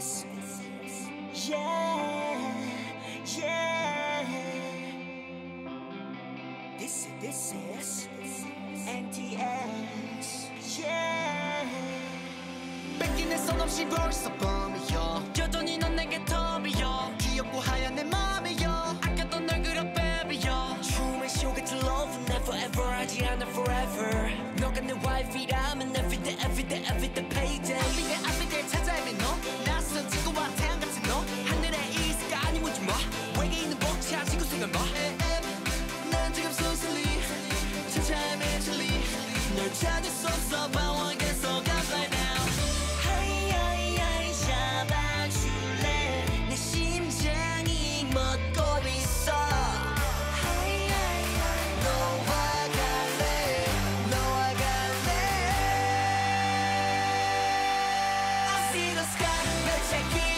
success. Yeah. This is NTX. Yeah. 뺏기는 손 없이 벌써 봄이여. 여전히 넌 내게 덤이여. 귀엽고 하얀 내 맘이여. 아꼈던 널 그려 baby여. You make sure that love never ever 하지 않아 forever. 너가 내 wife이라면 everyday everyday everyday payday. Everyday 찾아 헤매 너. 낯선 친구와 태양 같은 너. 하늘에 이스가 아니면 좀 뭐. 외계 있는 복차 지구생활 뭐. 난 지금 순순히 찾아 헤매질리. 널 찾을 수 없어 but one can so God right now. 잡아줄래 내 심장이 멎고 있어. Check it.